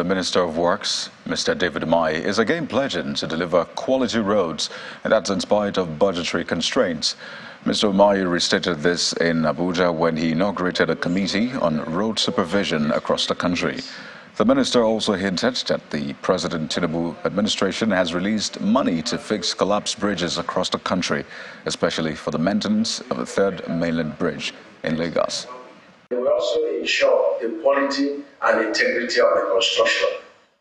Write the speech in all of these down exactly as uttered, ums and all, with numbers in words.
The Minister of Works, Mister David Umahi, is again pledging to deliver quality roads, and that's in spite of budgetary constraints. Mister Umahi restated this in Abuja when he inaugurated a committee on road supervision across the country. The minister also hinted that the President Tinubu administration has released money to fix collapsed bridges across the country, especially for the maintenance of the third mainland bridge in Lagos. They will also ensure the quality and integrity of the construction.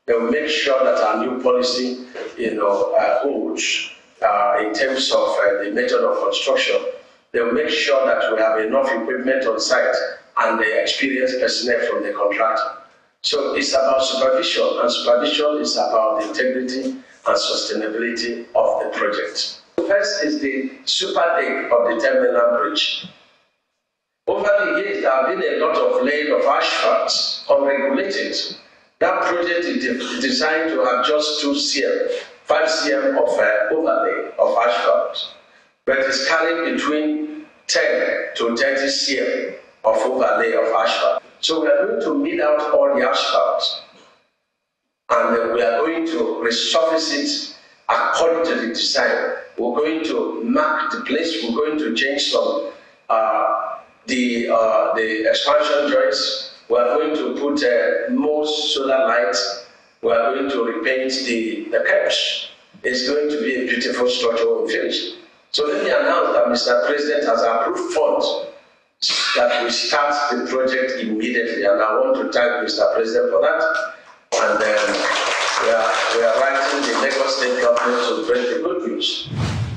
They will make sure that our new policy, you know, uh, holds uh, in terms of uh, the method of construction. They will make sure that we have enough equipment on site and the experienced personnel from the contractor. So it's about supervision, and supervision is about the integrity and sustainability of the project. First is the super dig of the Terminal Bridge. Over the years, there have been a lot of laying of asphalt, unregulated. That project is designed to have just two centimeters, five centimeters of uh, overlay of asphalt, but it's carrying between ten to thirty centimeters of overlay of asphalt. So we are going to mill out all the asphalt, and uh, we are going to resurface it according to the design. We're going to mark the place. We're going to change some. Uh, The, uh, the expansion joints, we are going to put uh, more solar lights, we are going to repaint the, the curbs. It's going to be a beautiful structural finish. So let me announce that Mister President has approved funds that we start the project immediately, and I want to thank Mister President for that. And um, we, are, we are writing the Lagos State Government to bring the good news.